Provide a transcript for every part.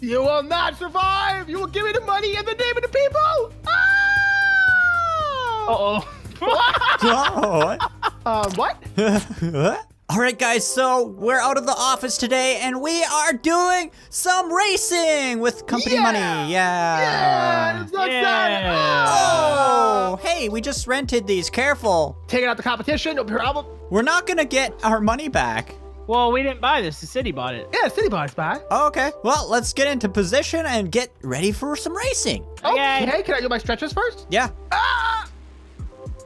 You will not survive. You will give me the money in the name of the people. Oh! Uh-oh. What? What? All right, guys, so we're out of the office today, and we are doing some racing with company money. Yeah. It's not oh, hey, we just rented these. Careful. Taking out the competition, no problem. We're not going to get our money back. Well, we didn't buy this. The city bought it. Yeah, the city bought it. Oh, okay. Well, let's get into position and get ready for some racing. Okay. Hey, can I do my stretches first? Yeah. Ah!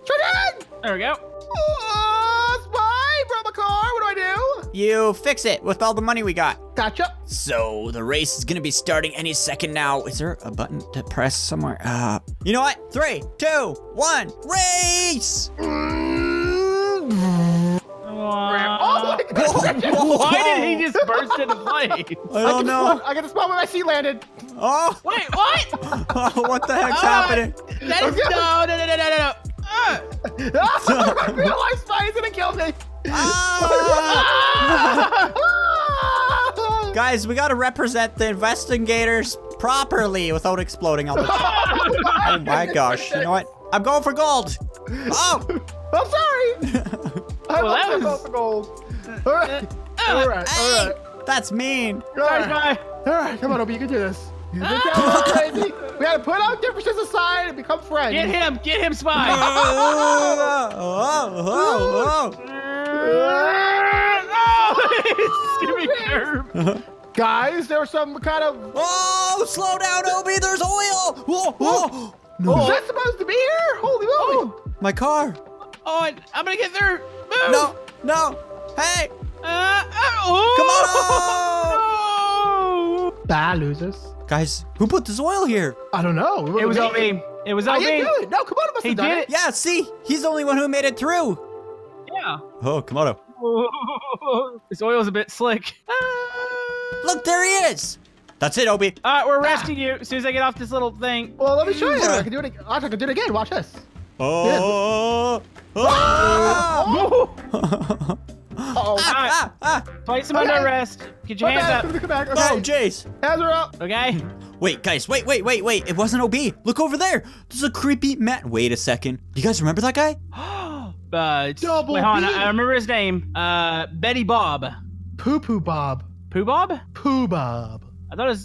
Stretch in! There we go. Oh, Spy! Brought my car. What do I do? You fix it with all the money we got. Gotcha. So the race is going to be starting any second now. Is there a button to press somewhere? You know what? 3, 2, 1, race! Oh my God. Why did he just burst into play? I don't know. I got the spot where my seat landed. Oh. Wait, what? Oh, what the heck's happening? That is, no. I realized Spy's gonna kill me. Guys, we gotta represent the investigators properly without exploding all the time. Oh my gosh. You know what? I'm going for gold. Oh. I'm sorry. I love going for gold. All right. All right. That's mean. All right. Come on, Obi. You can do this. Crazy. We gotta put our differences aside and become friends. Get him, Spy. Whoa. Guys, there was some kind of. Oh, slow down, Obi. There's oil. Whoa. No. Is that supposed to be here? Holy moly. Oh, my car. Oh, I'm gonna get through. Move. No. Hey. Come on. No. Bye, losers. Guys, who put this oil here? I don't know. It was all me. It was all me. I didn't do it. No, Komodo must have done it. Yeah, see? He's the only one who made it through. Yeah. Oh, Komodo. This oil's a bit slick. Look, there he is. That's it, Obi. All right, we're arresting you as soon as I get off this little thing. Well, let me show you. I can do it again. I can do it again. Watch this. Oh. Oh. Uh-oh. Place him under arrest. Get your hands up. Come back. Okay. Oh, jeez. Hands are up. Okay. Wait, guys. Wait. It wasn't OB. Look over there. There's a creepy Matt. Wait a second. Do you guys remember that guy? Double wait, hold on. I remember his name. Betty Bob. Poo-Poo Bob. Poo Bob? Poo Bob. I thought it was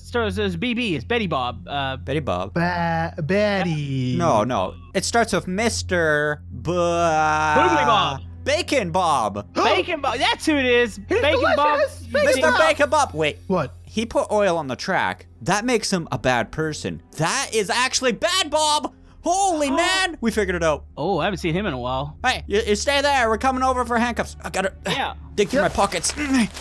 BB. It's Betty Bob. Betty Bob. Betty. No. It starts with Mr. Boobly Bob. Bacon Bob. Bacon Bob. That's who it is. He's Bacon delicious. Bob. Mr. Bacon Bob. Wait. What? He put oil on the track. That makes him a bad person. That is actually Bad Bob. Holy man. We figured it out. Oh, I haven't seen him in a while. Hey, you stay there. We're coming over for handcuffs. I gotta dig through my pockets.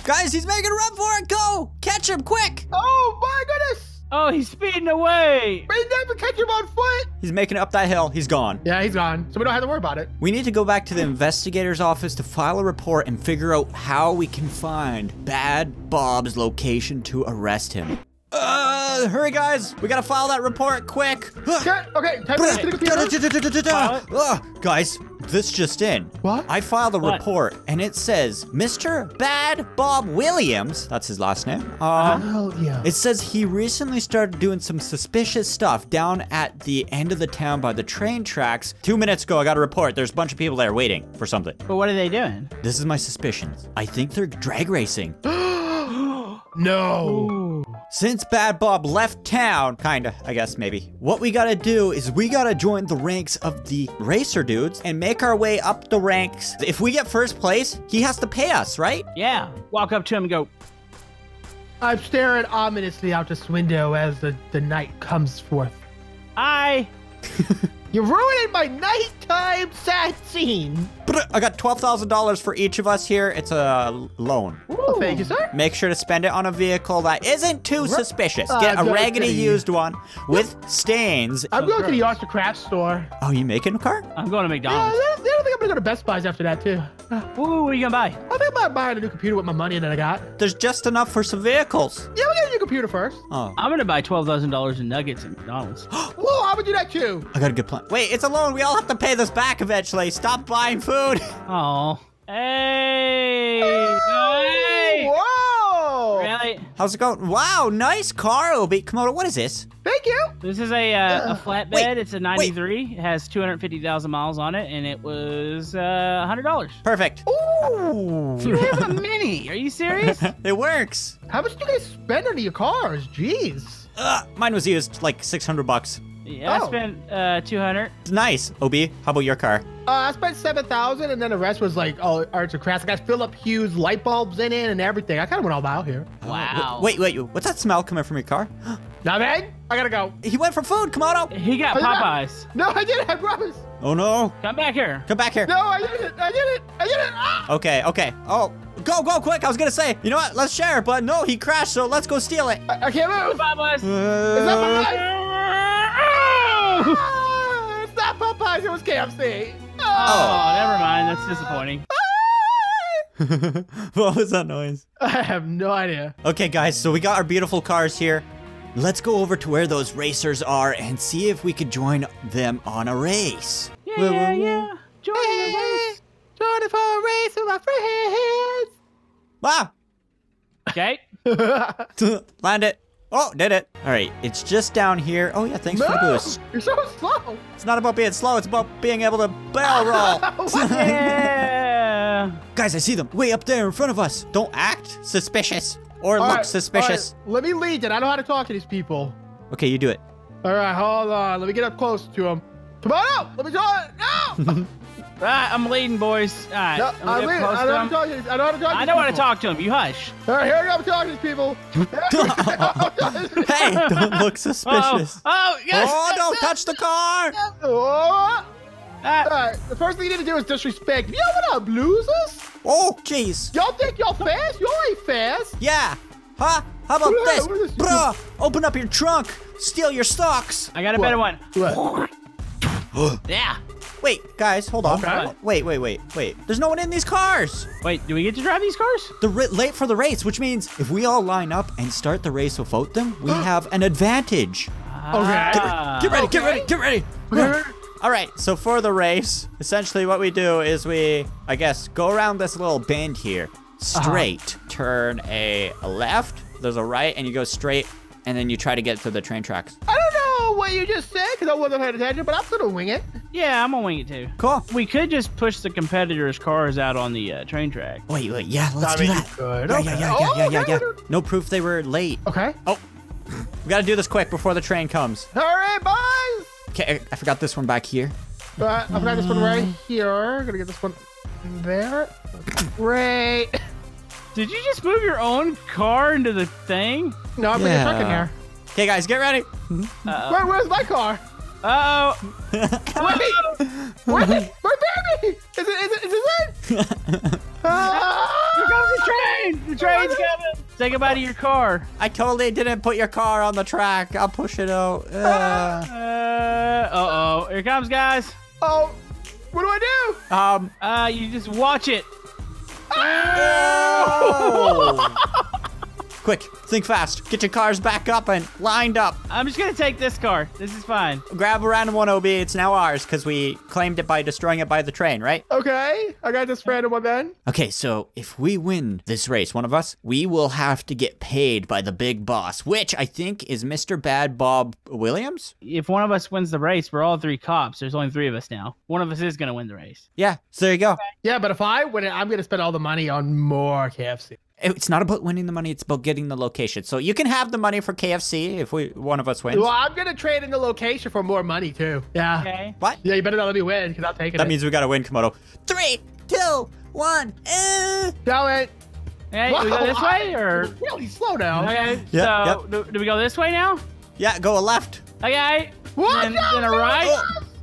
Guys, he's making a run for it. Go. Catch him quick. Oh, my goodness. Oh, he's speeding away. We never catch him on foot. He's making it up that hill. He's gone. Yeah, he's gone. So we don't have to worry about it. We need to go back to the investigator's office to file a report and figure out how we can find Bad Bob's location to arrest him. Hurry, guys. We got to file that report quick. Okay. Guys, this just in. What? I filed a report, and it says Mr. Bad Bob Williams. That's his last name. It says he recently started doing some suspicious stuff down at the end of the town by the train tracks. 2 minutes ago, I got a report. There's a bunch of people there waiting for something. But what are they doing? This is my suspicions. I think they're drag racing. No. Ooh. Since Bad Bob left town, kinda, I guess, maybe, what we gotta do is we gotta join the ranks of the racer dudes and make our way up the ranks. If we get first place, he has to pay us, right? Yeah. Walk up to him and go. I'm staring ominously out this window as the night comes forth. You're ruining my nighttime sad scene. I got $12,000 for each of us here. It's a loan. Ooh, thank you, sir. Make sure to spend it on a vehicle that isn't too suspicious. Get a raggedy used one with stains. I'm going to the Arts and Crafts store. Oh, you making a car? I'm going to McDonald's. Yeah, I don't think I'm going to go to Best Buy's after that, too. What are you going to buy? I think I'm buying a new computer with my money that I got. There's just enough for some vehicles. Yeah, we'll get a new computer first. Oh. I'm going to buy $12,000 in nuggets at McDonald's. Whoa, I would do that, too. I got a good plan. Wait, it's a loan. We all have to pay this back eventually. Stop buying food. Oh. Hey. Whoa. Really? How's it going? Wow, nice car, Obi. Komodo, what is this? Thank you. This is a flatbed. Wait, it's a 93. Wait. It has 250,000 miles on it, and it was $100. Perfect. Ooh. You have a mini. Are you serious? It works. How much do you guys spend on your cars? Jeez. Mine was used like $600. Yeah, I spent 200. Nice. Obi, how about your car? I spent 7,000, and then the rest was like, oh, arts and crafts. I got Philip Hughes light bulbs in it and everything. I kind of went all out here. Wow. Wait, what's that smell coming from your car? Nah, man, I gotta go. He went for food, Komodo. He got Popeyes. No, I did it. I promise. Oh no. Come back here. Come back here. No, I did it. I did it. I did it. Ah! Okay. Oh, go quick. I was gonna say, you know what? Let's share, but no, he crashed, so let's go steal it. I can't move. Popeyes. It's not Popeyes. Oh, it's not Popeyes. It was KFC. Oh, never mind. That's disappointing. What was that noise? I have no idea. Okay, guys, so we got our beautiful cars here. Let's go over to where those racers are and see if we could join them on a race. Yeah. Join the race. Join it for a race with my friends. Wow. Okay. Land it. Oh, did it. All right, it's just down here. Oh, yeah, thanks for the boost. You're so slow. It's not about being slow. It's about being able to barrel roll. Yeah. Guys, I see them way up there in front of us. Don't act suspicious or look suspicious. Let me lead it. I know how to talk to these people. Okay, you do it. All right, hold on. Let me get up close to them. Come on out. Let me talk. No. All right, I'm leading, boys. All right. No, I'm leading. I know how to talk to him. You hush. All right, here we go. I'm talking to these people. Hey, don't look suspicious. Oh, yes. Oh, don't touch the car. Oh. All right, the first thing you need to do is disrespect. Yo, what up, losers? Oh, jeez. Y'all think y'all fast? Y'all ain't fast. Yeah. Huh? How about this? Bro, open up your trunk. Steal your stocks. I got a better one. Yeah. Wait, guys, hold on. Okay. Wait. There's no one in these cars. Wait, do we get to drive these cars? They're late for the race, which means if we all line up and start the race without them, we have an advantage. Okay. Get ready. All right, so for the race, essentially what we do is we, I guess, go around this little bend here, straight, turn a left, there's a right, and you go straight, and then you try to get to the train tracks. I don't know what you just said because I wasn't paying attention, but I'm gonna wing it. Yeah, I'm gonna wing it too. Cool. We could just push the competitors' cars out on the train track. Wait, yeah, let's do that. Good. Yeah. No proof they were late. Okay. Oh, we gotta do this quick before the train comes. Hurry, boys! Okay, I forgot this one back here. I forgot this one right here. Gonna get this one there. Great. Did you just move your own car into the thing? No, I'm bringing a truck in here. Okay, guys, get ready. Wait, where's my car? Wait, my baby! Is it? Here comes the train! The train's coming! Say goodbye to your car. I totally didn't put your car on the track. I'll push it out. Uh-oh. Here it comes, guys. Oh, what do I do? You just watch it. Oh! Quick, think fast. Get your cars back up and lined up. I'm just gonna take this car. This is fine. Grab a random one, OB. It's now ours because we claimed it by destroying it by the train, right? Okay, I got this random one then. Okay, so if we win this race, one of us, we will have to get paid by the big boss, which I think is Mr. Bad Bob Williams. If one of us wins the race, we're all three cops. There's only three of us now. One of us is gonna win the race. Yeah, so there you go. Okay. Yeah, but if I win it, I'm gonna spend all the money on more KFC. It's not about winning the money, it's about getting the location. So you can have the money for KFC if one of us wins. Well, I'm going to trade in the location for more money, too. Yeah. Okay. What? Yeah, you better not let me win, because I'll take it. That means we got to win, Komodo. 3, 2, 1, and... Go it. Hey, do we go this way, or... Really slow down. Okay, yeah, so do we go this way now? Yeah, go left. Okay. What? And then a right.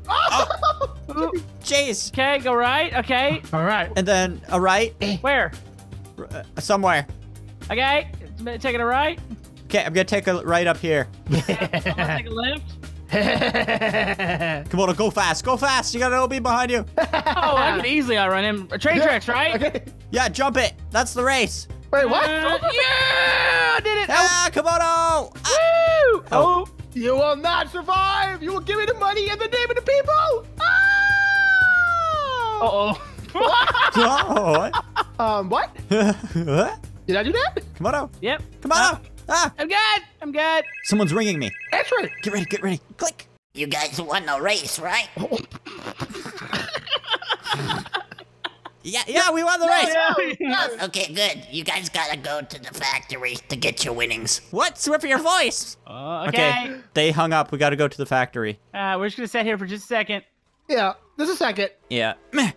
Oh. Jeez. Okay, go right. Okay. All right. And then a right. Where? Somewhere. Okay, taking a right. Okay, I'm gonna take a right up here. I'm gonna take a left. Come on, go fast. You got an OB behind you. Oh, I could easily outrun him. Train tracks, right? Okay. Yeah, jump it. That's the race. Wait, what? Yeah, I did it. Ah, Komodo. Woo! Oh, you will not survive. You will give me the money in the name of the people. Oh. What? What? Did I do that? Komodo. Yep. Komodo. Ah! I'm good! I'm good! Someone's ringing me. That's right. Get ready, get ready. Click! You guys won the race, right? Yeah, we won the race! Yeah. Okay, good. You guys gotta go to the factory to get your winnings. What? Swiffer your voice! Okay. They hung up. We gotta go to the factory. We're just gonna sit here for just a second. Yeah, just a second. Yeah. Meh.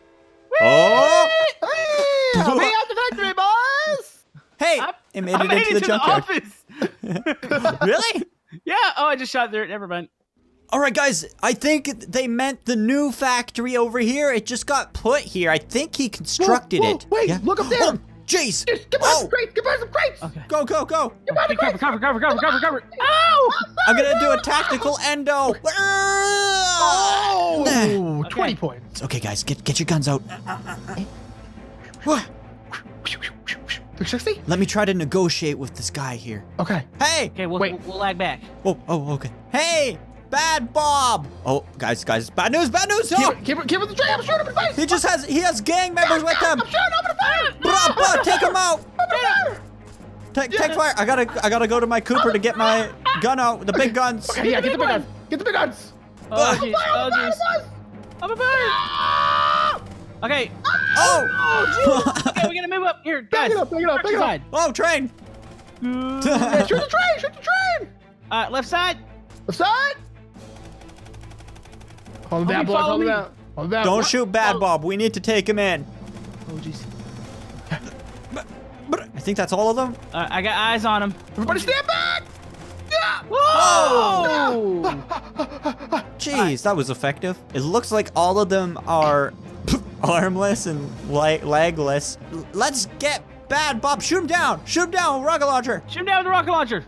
Oh! Hey, I'll be at the factory, boys! Hey! I made it into the junkyard. Really? Yeah. Oh, I just shot there. Never mind. All right, guys, I think they meant the new factory over here. It just got put here. I think he constructed it. Wait, look up there. Oh, jeez. Get by some crates. Get by some crates. Okay. Go, go, go. Get by the crates. Cover. Ow! I'm going to do a tactical endo. Oh, okay. 20 points. Okay, guys, get your guns out. What? 360? Let me try to negotiate with this guy here. Okay. Hey. Okay, we'll lag back. Oh, okay. Hey. Bad Bob! Oh, guys, bad news! Oh. Give him the tree, I'm shooting him in the face! He has gang members with him! I'm shooting him in the face! Bro, take him out! Take fire! I gotta go to my Cooper to get my gun out, the big guns. Okay, yeah, get the big guns! Oh, jeez, I'm a fire! Okay. Oh! Jeez! Okay, we're gonna move up here, guys. Pick it up! Oh, train! Yeah, shoot the train! Left side! Left side! Hold him down. Don't shoot Bad Bob. We need to take him in. Oh, jeez. I think that's all of them. I got eyes on him. Everybody stand back! Yeah! Whoa! Jeez, that was effective. It looks like all of them are armless and legless. Let's get Bad Bob. Shoot him down. Shoot him down with rocket launcher. Shoot him down with the rocket launcher.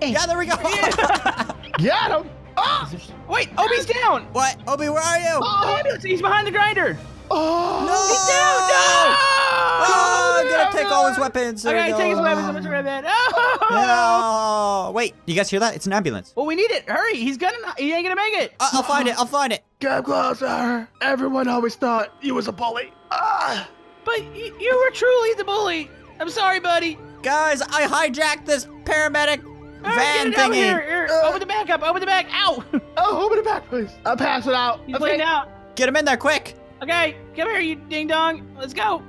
Hey. Yeah, there we go. Got him. Oh! Wait, Obi's down! What? Obi, where are you? Oh, he's behind the grinder! Oh! No! He's down! No! Oh, I'm gonna take all his weapons. Okay, take his weapons. I'm gonna grab that. Oh! No. Wait, you guys hear that? It's an ambulance. Well, we need it. Hurry! He ain't gonna make it. I'll find it. Get closer. Everyone always thought you was a bully. But you were truly the bully. I'm sorry, buddy. Guys, I hijacked this paramedic van thingy. Here. Open the back. Ow. Oh, open the back, please. I'll pass it out. He's bleeding out. Get him in there, quick. Okay, come here, you ding-dong. Let's go.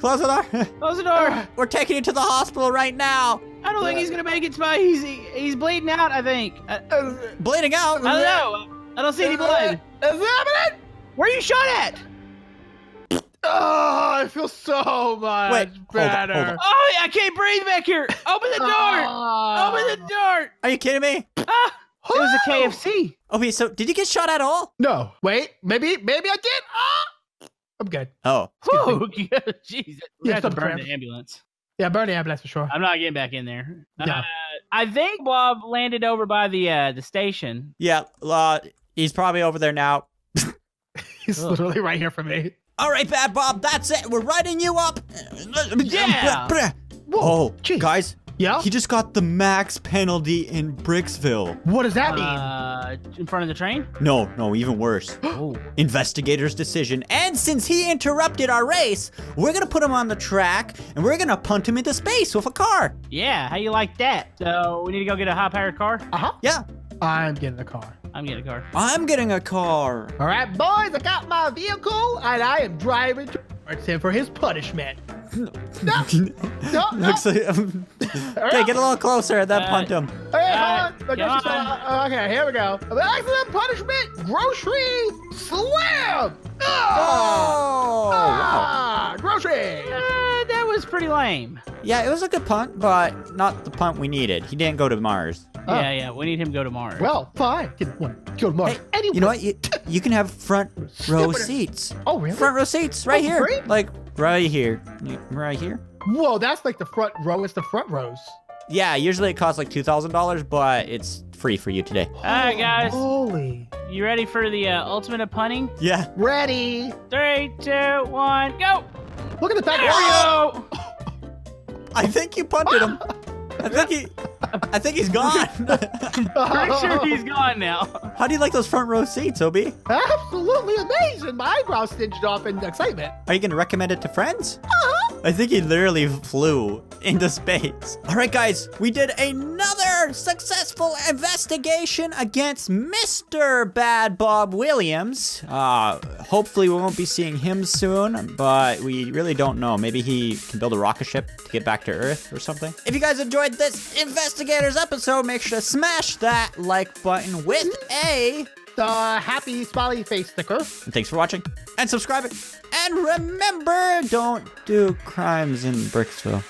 Close the door. Close the door. We're taking you to the hospital right now. I don't think he's going to make it, Spy. He's bleeding out, I think. Bleeding out? I don't know. I don't see any blood. Is that happening? Where are you shot at? Oh, I feel so much better. Hold on. Oh, I can't breathe back here. Open the door. Open the door. Are you kidding me? It was a KFC. Okay, so did you get shot at all? No. Wait, maybe I did. I'm good. Oh. Jesus. We have to burn the ambulance. Yeah, burn the ambulance for sure. I'm not getting back in there. No. I think Bob landed over by the station. Yeah, he's probably over there now. He's literally right here for me. All right, Bad Bob, that's it. We're writing you up. Yeah. Whoa, geez. Guys. Yeah? He just got the max penalty in Bricksville. What does that mean? In front of the train? No, even worse. Investigator's decision. And since he interrupted our race, we're going to put him on the track, and we're going to punt him into space with a car. Yeah, how you like that? So we need to go get a high-powered car? Uh-huh. Yeah. I'm getting a car. All right, boys, I got my vehicle, and I am driving towards him for his punishment. No. Okay, get a little closer and then punt him. Hey, hold on. Okay, here we go. Accident punishment, grocery slam. Oh, wow. Grocery. That was pretty lame. Yeah, it was a good punt, but not the punt we needed. He didn't go to Mars. Yeah, we need him to go to Mars. Well, fine. Go to Mars. Hey, anyway. You know what? You can have front row seats. Oh, really? Front row seats right here. Great. Like, right here. Right here. Whoa, that's like the front row. It's the front rows. Yeah, usually it costs like $2,000, but it's free for you today. All right, guys. Holy. You ready for the ultimate of punting? Yeah. Ready. 3, 2, 1, go. Look at the back. Oreo. I think you punted him. I think he's gone. Pretty sure he's gone now. How do you like those front row seats, Obi? Absolutely amazing. My eyebrows stitched off in excitement. Are you going to recommend it to friends? Uh-huh. I think he literally flew into space. All right, guys, we did another successful investigation against Mr. Bad Bob Williams. Hopefully we won't be seeing him soon, but we really don't know. Maybe he can build a rocket ship to get back to Earth or something. If you guys enjoyed this Investigators episode, make sure to smash that like button with a happy smiley face sticker. And thanks for watching and subscribing. And remember, don't do crimes in Bricksville.